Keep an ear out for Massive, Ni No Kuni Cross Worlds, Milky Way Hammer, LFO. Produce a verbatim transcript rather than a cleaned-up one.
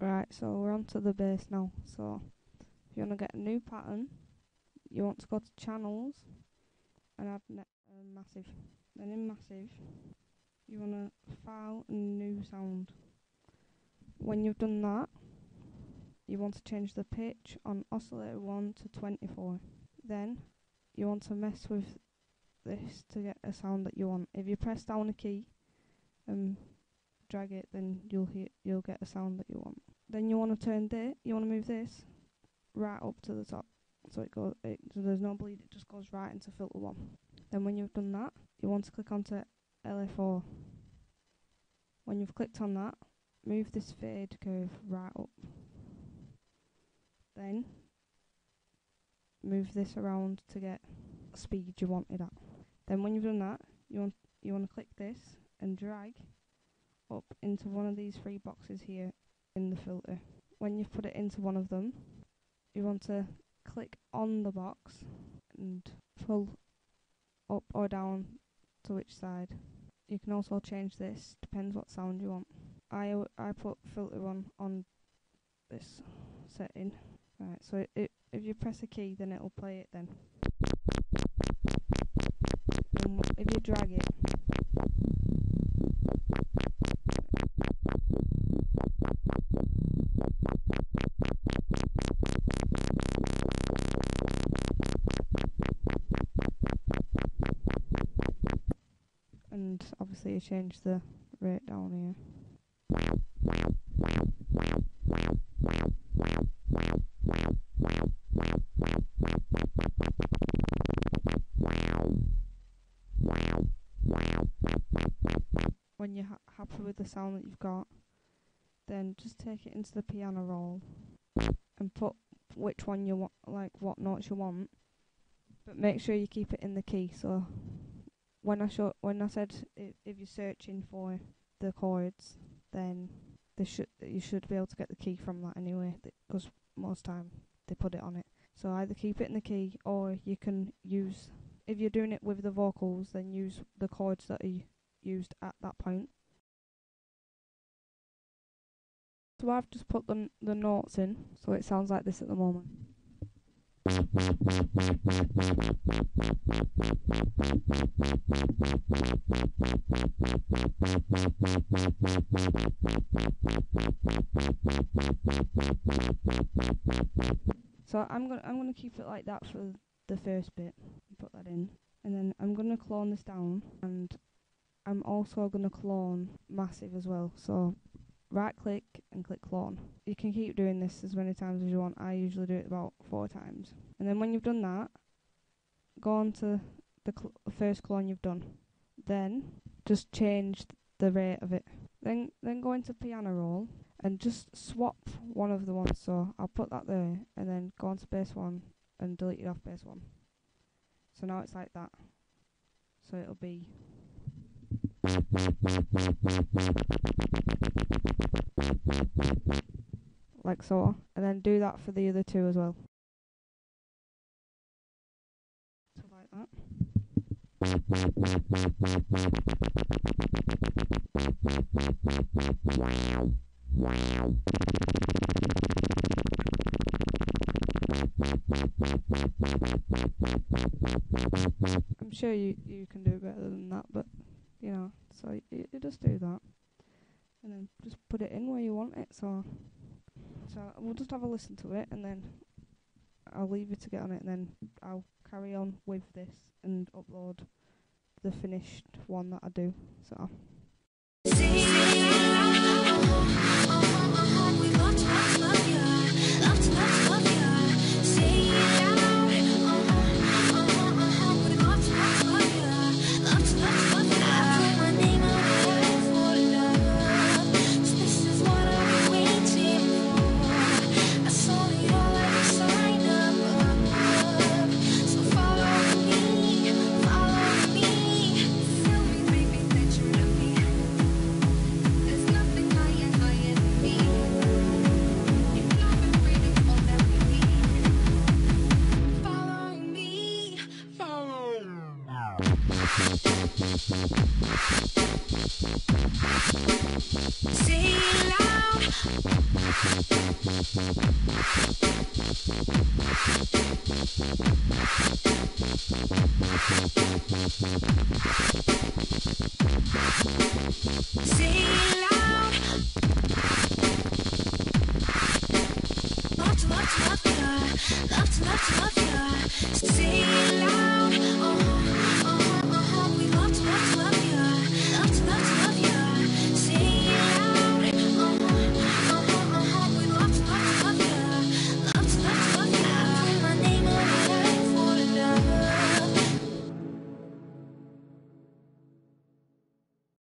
Right, so we're onto the base now. So if you want to get a new pattern, you want to go to channels and add ne uh, massive. Then in massive, you want to file and new sound. When you've done that, you want to change the pitch on oscillator one to twenty-four. Then you want to mess with this to get a sound that you want. If you press down a key and drag it, then you'll hear you'll get a sound that you want. Then you want to turn it. You want to move this right up to the top, so it goes. It, so there's no bleed. It just goes right into filter one. Then when you've done that, you want to click onto L F O. When you've clicked on that, move this fade curve right up. Then move this around to get the speed you wanted at. Then when you've done that, you want you want to click this and drag up into one of these three boxes here in the filter. When you've put it into one of them, you want to click on the box and pull up or down to which side. You can also change this, depends what sound you want. I, I put filter one on this setting. Right, so it, it, if you press a key, then it'll play it then. And if you drag it, and obviously you change the rate down here. When you're ha happy with the sound that you've got, then just take it into the piano roll and put which one you want, like what notes you want, but make sure you keep it in the key. So when I show, when I said if, if you're searching for the chords, then they should you should be able to get the key from that anyway, because most time they put it on it. So either keep it in the key, or you can use, if you're doing it with the vocals, then use the chords that are used at that point. So I've just put the the notes in, so it sounds like this at the moment. So I'm gonna I'm gonna keep it like that for the first bit. Put that in, and then I'm gonna clone this down, and I'm also gonna clone massive as well. So right click and click clone. You can keep doing this as many times as you want. I usually do it about four times. And then when you've done that, go on to the cl first clone you've done. Then just change the rate of it. Then then go into piano roll and just swap one of the ones. So I'll put that there, and then go on to base one and delete it off base one. So now it's like that. So it'll be. Like so, and then do that for the other two as well. So like that. I'm sure you you can do better than that, but you know, so you, you just do that, and then just put it in where you want it. So, so we'll just have a listen to it, and then I'll leave you to get on it, and then I'll carry on with this and upload the finished one that I do. So. Say it loud. Say it loud. Love to love to love you. Love to love to love you.